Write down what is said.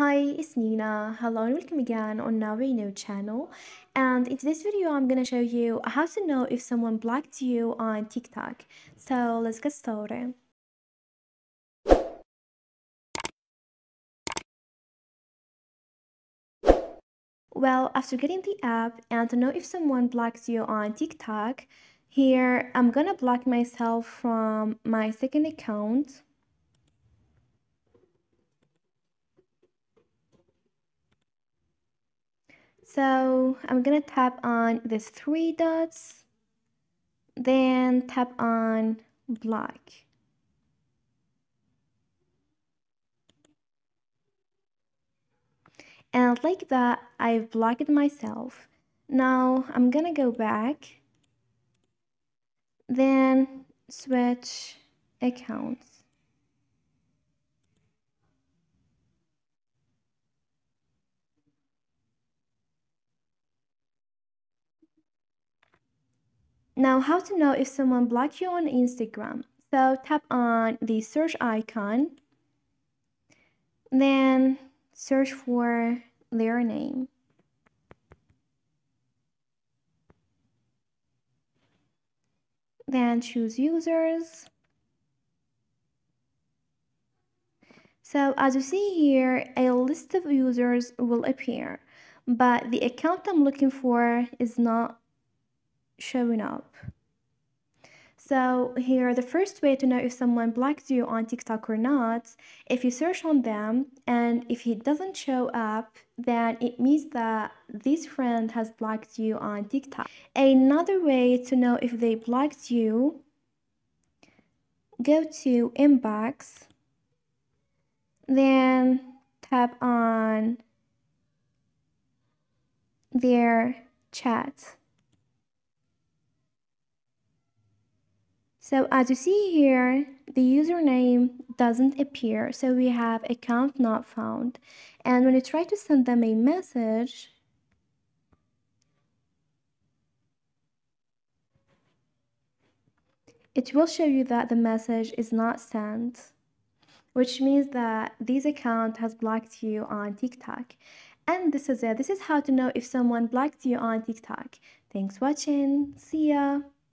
Hi, it's Nina. Hello and welcome again on our new channel. And in this video, I'm gonna show you how to know if someone blocked you on TikTok. So let's get started. Well, after getting the app and to know if someone blocked you on TikTok, here I'm gonna block myself from my second account. So I'm gonna tap on these three dots, then tap on block. And like that, I've blocked myself. Now I'm gonna go back, then switch accounts. Now, how to know if someone blocked you on Instagram. So tap on the search icon, then search for their name. Then choose users. So as you see here, a list of users will appear, but the account I'm looking for is not showing up. So here, the first way to know if someone blocked you on TikTok or not, if you search on them and if it doesn't show up, then it means that this friend has blocked you on TikTok. Another way to know if they blocked you, go to inbox, then tap on their chat. So as you see here, the username doesn't appear, so we have account not found. And when you try to send them a message, it will show you that the message is not sent, which means that this account has blocked you on TikTok. And this is it. This is how to know if someone blocked you on TikTok. Thanks for watching. See ya.